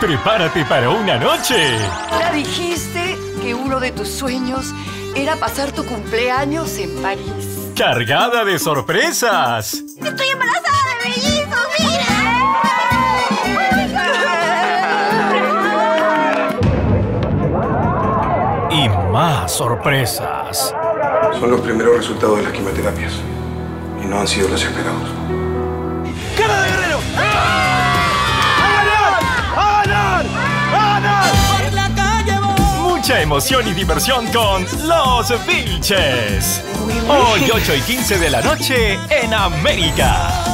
¡Prepárate para una noche! Ya dijiste que uno de tus sueños era pasar tu cumpleaños en París. ¡Cargada de sorpresas! ¡Estoy embarazada de mellizos! ¡Mira! Y más sorpresas. Son los primeros resultados de las quimioterapias. Y no han sido los esperados. ¡Cara de guerrero! Mucha emoción y diversión con Los Vílchez. Hoy 8:15 de la noche en América.